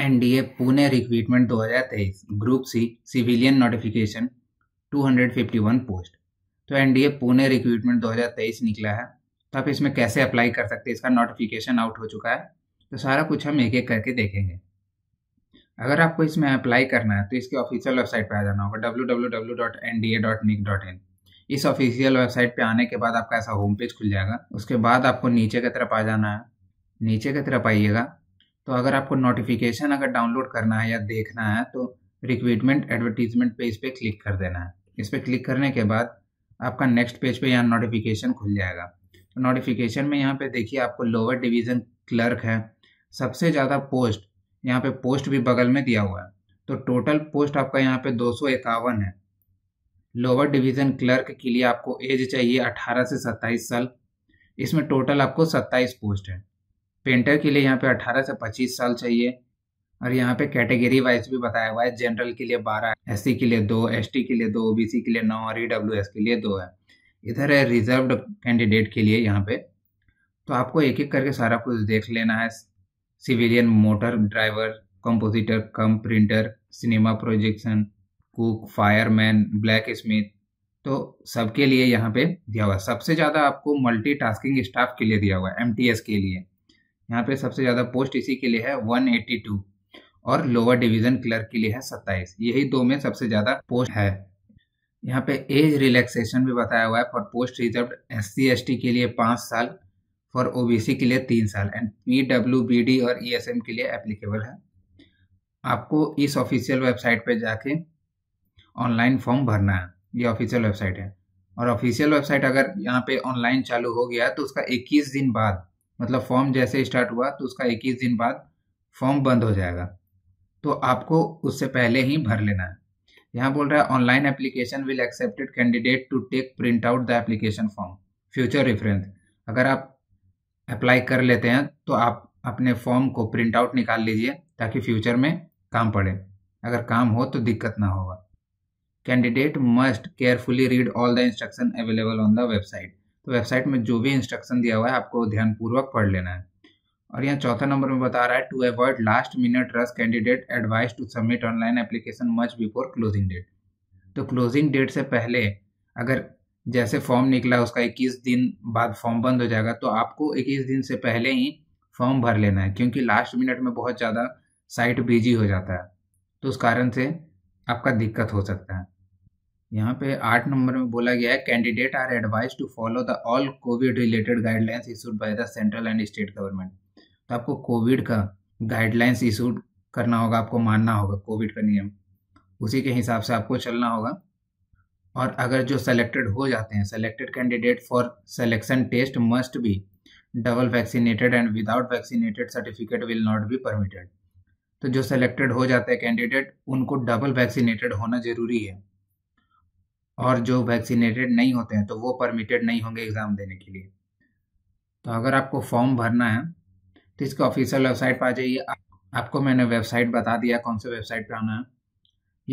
NDA Pune recruitment 2023 group C civilian notification 251 post. तो NDA Pune recruitment 2023 निकला है, तो आप इसमें कैसे अप्लाई कर सकते हैं, इसका नोटिफिकेशन आउट हो चुका है। तो सारा कुछ हम एक एक करके देखेंगे। अगर आपको इसमें अप्लाई करना है तो इसके ऑफिशियल वेबसाइट पर आ जाना होगा, www.nda.nic.in। इस ऑफिशियल वेबसाइट पे आने के बाद आपका ऐसा होम पेज खुल जाएगा। उसके बाद आपको नीचे की तरफ आ जाना है। नीचे की तरफ आइएगा तो अगर आपको नोटिफिकेशन अगर डाउनलोड करना है या देखना है तो रिक्रूटमेंट एडवर्टीजमेंट पेज पे क्लिक कर देना है। इस पर क्लिक करने के बाद आपका नेक्स्ट पेज पे यहाँ नोटिफिकेशन खुल जाएगा। तो नोटिफिकेशन में यहाँ पे देखिए आपको लोअर डिवीज़न क्लर्क है, सबसे ज़्यादा पोस्ट यहाँ पे पोस्ट भी बगल में दिया हुआ है। तो टोटल पोस्ट आपका यहाँ पे 251 है। लोअर डिवीज़न क्लर्क के लिए आपको एज चाहिए 18 से 27 साल। इसमें टोटल आपको 27 पोस्ट है। पेंटर के लिए यहाँ पे 18 से 25 साल चाहिए और यहाँ पे कैटेगरी वाइज भी बताया हुआ है। जनरल के लिए 12, एससी के लिए 2, एसटी के लिए 2, ओबीसी के लिए 9 और ईडब्ल्यूएस के लिए 2 है। इधर है रिजर्व्ड कैंडिडेट के लिए यहाँ पे। तो आपको एक एक करके सारा कुछ देख लेना है। Civilian, motor driver, compositor cum, printer, cinema projection, cook, fireman, blacksmith, तो सबके लिए यहाँ पे दिया हुआ। सबसे ज़्यादा आपको मल्टीटास्किंग स्टाफ के लिए दिया हुआ है, एमटीएस के लिए। यहाँ पे सबसे ज़्यादा पोस्ट इसी के लिए है 182 और लोअर डिवीज़न क्लर्क के लिए है 27। यही दो में सबसे ज़्यादा पोस्ट है। यहाँ पे एज रिलैक्सेशन भी बताया हुआ है। फॉर पोस्ट रिजर्व SC/ST के लिए 5 साल, फॉर OBC के लिए 3 साल एंड PWBD और ESM के लिए एप्लीकेबल है। आपको इस ऑफिशियल वेबसाइट पर जाके ऑनलाइन फॉर्म भरना है। ये ऑफिशियल वेबसाइट है और ऑफिशियल वेबसाइट अगर यहाँ पे ऑनलाइन चालू हो गया तो उसका 21 दिन बाद, मतलब फॉर्म जैसे स्टार्ट हुआ तो उसका 21 दिन बाद फॉर्म बंद हो जाएगा, तो आपको उससे पहले ही भर लेना है। यहाँ बोल रहा है online application will accepted candidate to take print out the application form future reference. अगर आप अप्लाई कर लेते हैं तो आप अपने फॉर्म को प्रिंट आउट निकाल लीजिए ताकि फ्यूचर में काम पड़े, अगर काम हो तो दिक्कत ना होगा। Candidate must carefully read all the instruction available on the website. तो वेबसाइट में जो भी इंस्ट्रक्शन दिया हुआ है आपको ध्यानपूर्वक पढ़ लेना है। और यहाँ चौथा नंबर में बता रहा है to avoid last minute rush candidate advice to submit online application much before closing date. तो क्लोजिंग डेट से पहले अगर जैसे फॉर्म निकला उसका 21 दिन बाद फॉर्म बंद हो जाएगा, तो आपको 21 दिन से पहले ही फॉर्म भर लेना है, क्योंकि लास्ट मिनट में बहुत ज़्यादा साइट बिजी हो जाता है, तो उस कारण से आपका दिक्कत हो सकता है। यहाँ पे 8 नंबर में बोला गया है candidate are advise to follow the all covid related guidelines issued by the central and state government. तो आपको कोविड का गाइडलाइंस इशूड करना होगा, आपको मानना होगा कोविड का नियम, उसी के हिसाब से आपको चलना होगा। और अगर जो सेलेक्टेड हो जाते हैं, selected candidate for selection test must be double vaccinated and without vaccinated certificate will not be permitted. तो जो सेलेक्टेड हो जाते हैं कैंडिडेट उनको डबल वैक्सीनेटेड होना ज़रूरी है, और जो वैक्सीनेटेड नहीं होते हैं तो वो परमिटेड नहीं होंगे एग्ज़ाम देने के लिए। तो अगर आपको फॉर्म भरना है तो इसके ऑफिशियल वेबसाइट पर आ जाइए। आपको मैंने वेबसाइट बता दिया कौन से वेबसाइट पर आना है।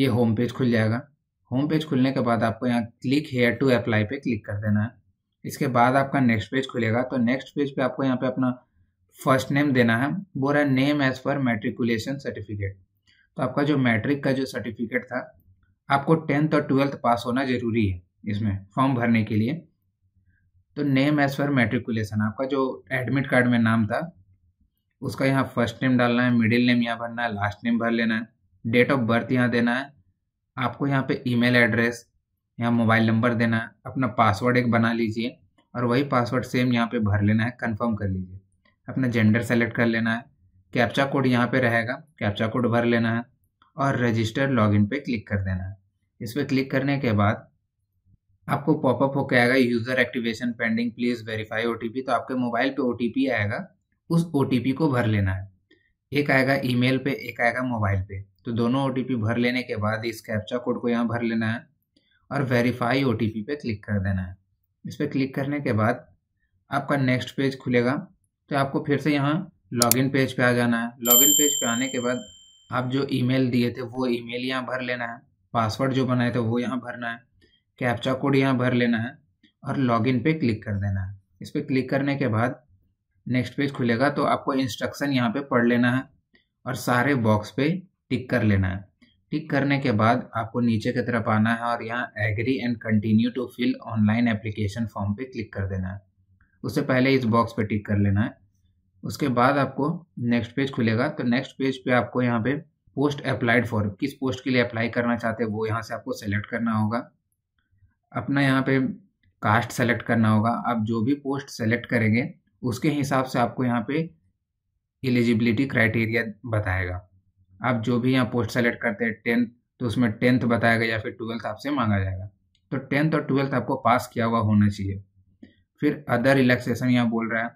ये होम पेज खुल जाएगा। होम पेज खुलने के बाद आपको यहाँ क्लिक हेयर टू अप्लाई पे क्लिक कर देना है। इसके बाद आपका नेक्स्ट पेज खुलेगा। तो नेक्स्ट पेज पर आपको यहाँ पर अपना फर्स्ट नेम देना है। बोल रहा है नेम एज़ पर मैट्रिकुलेशन सर्टिफिकेट। तो आपका जो मैट्रिक का जो सर्टिफिकेट था, आपको 10th और 12th पास होना ज़रूरी है इसमें फॉर्म भरने के लिए। तो नेम एज़ पर मैट्रिकुलेशन, आपका जो एडमिट कार्ड में नाम था उसका यहाँ फर्स्ट नेम डालना है, मिडिल नेम यहाँ भरना है, लास्ट नेम भर लेना है, डेट ऑफ बर्थ यहाँ देना है। आपको यहाँ पे ईमेल एड्रेस, यहाँ मोबाइल नंबर देना है, अपना पासवर्ड एक बना लीजिए और वही पासवर्ड सेम यहाँ पर भर लेना है, कन्फर्म कर लीजिए। अपना जेंडर सेलेक्ट कर लेना है, कैप्चा कोड यहाँ पे रहेगा, कैप्चा कोड भर लेना है और रजिस्टर लॉगिन पे क्लिक कर देना है। इस पर क्लिक करने के बाद आपको पॉपअप होकर आएगा user activation pending, please verify OTP। तो आपके मोबाइल पे OTP आएगा, उस OTP को भर लेना है। एक आएगा ईमेल पे, एक आएगा मोबाइल पे। तो दोनों OTP भर लेने के बाद इस कैप्चा कोड को यहाँ भर लेना है और वेरीफाई OTP पे क्लिक कर देना है। इस पर क्लिक करने के बाद आपका नेक्स्ट पेज खुलेगा। तो आपको फिर से यहाँ लॉगिन पेज पे आ जाना है। लॉगिन पेज पे आने के बाद आप जो ईमेल दिए थे वो ईमेल यहाँ भर लेना है, पासवर्ड जो बनाए थे वो यहाँ भरना है, कैप्चा कोड यहाँ भर लेना है और लॉगिन पे क्लिक कर देना है। इस पर क्लिक करने के बाद नेक्स्ट पेज खुलेगा। तो आपको इंस्ट्रक्शन यहाँ पे पढ़ लेना है और सारे बॉक्स पे टिक कर लेना है। टिक करने के बाद आपको नीचे की तरफ आना है और यहाँ agree and continue to fill online application form पे क्लिक कर देना है। उससे पहले इस बॉक्स पे टिक कर लेना है। उसके बाद आपको नेक्स्ट पेज खुलेगा, तो नेक्स्ट पेज पे आपको यहाँ पे पोस्ट अप्लाइड फॉर, किस पोस्ट के लिए अप्लाई करना चाहते हैं वो यहाँ से आपको सेलेक्ट करना होगा। अपना यहाँ पे कास्ट सेलेक्ट करना होगा। आप जो भी पोस्ट सेलेक्ट करेंगे उसके हिसाब से आपको यहाँ पे एलिजिबिलिटी क्राइटेरिया बताएगा। आप जो भी यहाँ पोस्ट सेलेक्ट करते हैं 10th, तो उसमें 10th बताएगा या फिर 12th आपसे मांगा जाएगा। तो 10th और 12th आपको पास किया हुआ होना चाहिए। फिर अदर रिलैक्सेशन यहाँ बोल रहा है,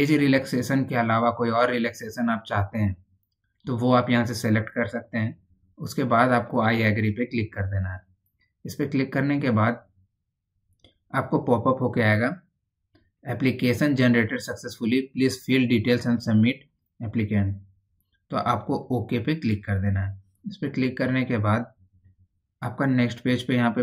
एज रिलैक्सेशन के अलावा कोई और रिलैक्सेशन आप चाहते हैं तो वो आप यहाँ से सेलेक्ट कर सकते हैं। उसके बाद आपको आई एग्री पे क्लिक कर देना है। इस पर क्लिक करने के बाद आपको पॉपअप होके आएगा, application generated successfully, please fill details and submit applicant. तो आपको ओके पे क्लिक कर देना है। इस पर क्लिक करने के बाद आपका नेक्स्ट पेज पे यहाँ पे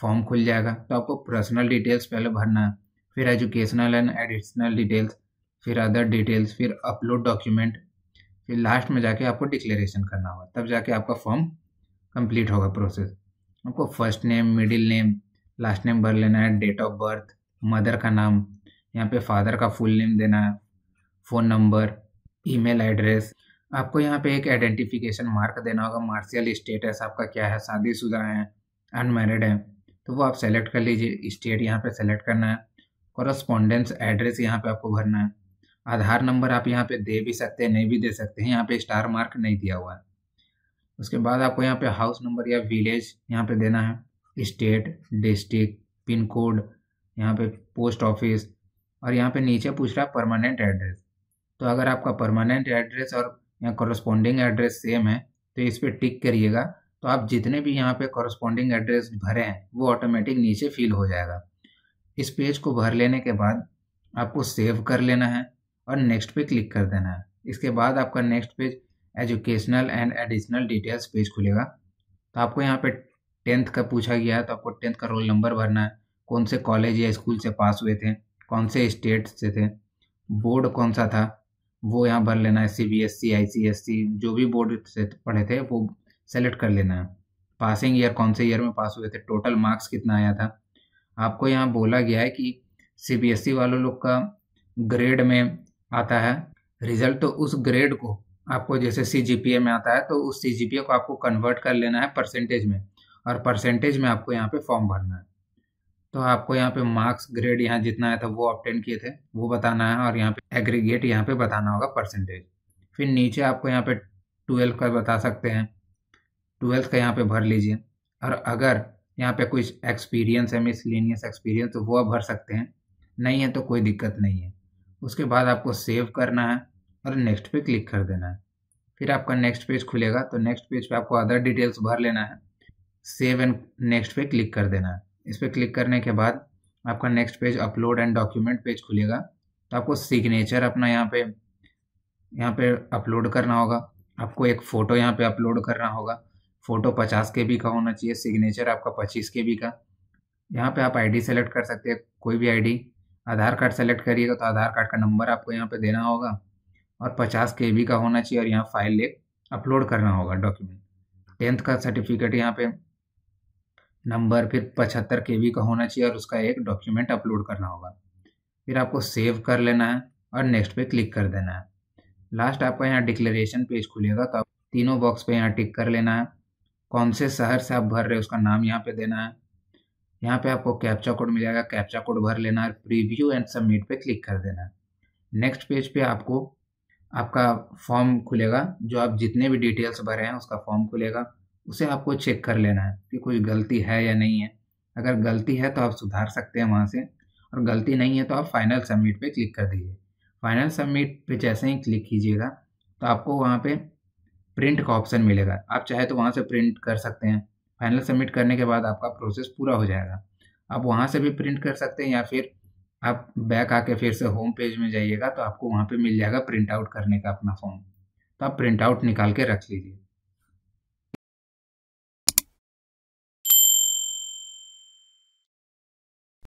फॉर्म खुल जाएगा। तो आपको पर्सनल डिटेल्स पहले भरना है, फिर एजुकेशनल एंड एडिशनल डिटेल्स, फिर अदर डिटेल्स, फिर अपलोड डॉक्यूमेंट, फिर लास्ट में जाके आपको डिक्लेरेशन करना होगा, तब जाके आपका फॉर्म कंप्लीट होगा प्रोसेस। आपको first name, middle name, last name भर लेना है, डेट ऑफ बर्थ, मदर का नाम, यहाँ पे फादर का फुल नेम देना है, फ़ोन नंबर, ईमेल एड्रेस। आपको यहाँ पे एक आइडेंटिफिकेशन मार्क देना होगा, मार्शियल स्टेटस आपका क्या है, शादीशुदा है, अनमैरिड है, तो वो आप सेलेक्ट कर लीजिए। स्टेट यहाँ पे सेलेक्ट करना है। कॉरस्पॉन्डेंस एड्रेस यहाँ पे आपको भरना है। आधार नंबर आप यहाँ पे दे भी सकते हैं, नहीं भी दे सकते हैं, यहाँ पे स्टार मार्क नहीं दिया हुआ है। उसके बाद आपको यहाँ पे हाउस नंबर या विलेज यहाँ पे देना है, स्टेट, डिस्ट्रिक्ट, पिन कोड, यहाँ पे पोस्ट ऑफिस, और यहाँ पे नीचे पूछ रहा है परमानेंट एड्रेस। तो अगर आपका परमानेंट एड्रेस और यहाँ कॉरस्पॉन्डिंग एड्रेस सेम है तो इस पर टिक करिएगा। तो आप जितने भी यहाँ पे कॉरस्पॉन्डिंग एड्रेस भरे हैं वो ऑटोमेटिक नीचे फिल हो जाएगा। इस पेज को भर लेने के बाद आपको सेव कर लेना है और नेक्स्ट पे क्लिक कर देना है। इसके बाद आपका next page educational and additional details page खुलेगा। तो आपको यहाँ पे 10th का पूछा गया है, तो आपको 10th का रोल नंबर भरना है, कौन से कॉलेज या स्कूल से पास हुए थे, कौन से स्टेट से थे, बोर्ड कौन सा था वो यहाँ भर लेना है, CBSE, ICSE जो भी बोर्ड से पढ़े थे वो सेलेक्ट कर लेना है। पासिंग ईयर, कौन से ईयर में पास हुए थे, टोटल मार्क्स कितना आया था। आपको यहाँ बोला गया है कि CBSE वालों लोग का ग्रेड में आता है रिजल्ट, तो उस ग्रेड को आपको, जैसे CGPA में आता है तो उस CGPA को आपको कन्वर्ट कर लेना है परसेंटेज में, और परसेंटेज में आपको यहाँ पे फॉर्म भरना है। तो आपको यहाँ पे मार्क्स, ग्रेड यहाँ जितना आया था वो ऑब्टेन किए थे वो बताना है, और यहाँ पे एग्रीगेट यहाँ पे बताना होगा परसेंटेज। फिर नीचे आपको यहाँ पे 12th का बता सकते हैं, 12th का यहाँ पे भर लीजिए, और अगर यहाँ पे कोई एक्सपीरियंस है, मिसलिनियस एक्सपीरियंस, तो वो आप भर सकते हैं, नहीं है तो कोई दिक्कत नहीं है। उसके बाद आपको सेव करना है और नेक्स्ट पे क्लिक कर देना है। फिर आपका नेक्स्ट पेज खुलेगा, तो नेक्स्ट पेज पे आपको अदर डिटेल्स भर लेना है, सेव एंड नेक्स्ट पे क्लिक कर देना है। इस पर क्लिक करने के बाद आपका next page upload and document page खुलेगा। तो आपको सिग्नेचर अपना यहाँ पे अपलोड करना होगा। आपको एक फ़ोटो यहाँ पे अपलोड करना होगा। फ़ोटो 50 KB का होना चाहिए, सिग्नेचर आपका 25 KB का। यहाँ पे आप आईडी सेलेक्ट कर सकते हैं, कोई भी आईडी। आधार कार्ड सेलेक्ट करिएगा तो आधार कार्ड का नंबर आपको यहाँ पे देना होगा, और 50 KB का होना चाहिए, और यहाँ फाइल ले अपलोड करना होगा डॉक्यूमेंट। 10th का सर्टिफिकेट यहाँ पे नंबर, फिर 75 KB का होना चाहिए, और उसका एक डॉक्यूमेंट अपलोड करना होगा। फिर आपको सेव कर लेना है और नेक्स्ट पे क्लिक कर देना है। लास्ट आपका यहाँ डिक्लेरेशन पेज खुलेगा, तो आप तीनों बॉक्स पे यहाँ टिक कर लेना है। कौन से शहर से आप भर रहे हो उसका नाम यहाँ पे देना है। यहाँ पे आपको कैप्चा कोड मिल जाएगा, कैप्चा कोड भर लेना है, प्रीव्यू एंड सबमिट पे क्लिक कर देना है। नेक्स्ट पेज पे आपको आपका फॉर्म खुलेगा, जो आप जितने भी डिटेल्स भरे हैं उसका फॉर्म खुलेगा। उसे आपको चेक कर लेना है कि कोई गलती है या नहीं है। अगर गलती है तो आप सुधार सकते हैं वहाँ से, और गलती नहीं है तो आप फाइनल सबमिट पे क्लिक कर दीजिए। फाइनल सबमिट पे जैसे ही क्लिक कीजिएगा तो आपको वहाँ पे प्रिंट का ऑप्शन मिलेगा, आप चाहे तो वहाँ से प्रिंट कर सकते हैं। फाइनल सबमिट करने के बाद आपका प्रोसेस पूरा हो जाएगा। आप वहाँ से भी प्रिंट कर सकते हैं, या फिर आप बैक आके फिर से होम पेज में जाइएगा तो आपको वहाँ पर मिल जाएगा प्रिंट आउट करने का अपना फॉर्म। तो आप प्रिंट आउट निकाल के रख लीजिए।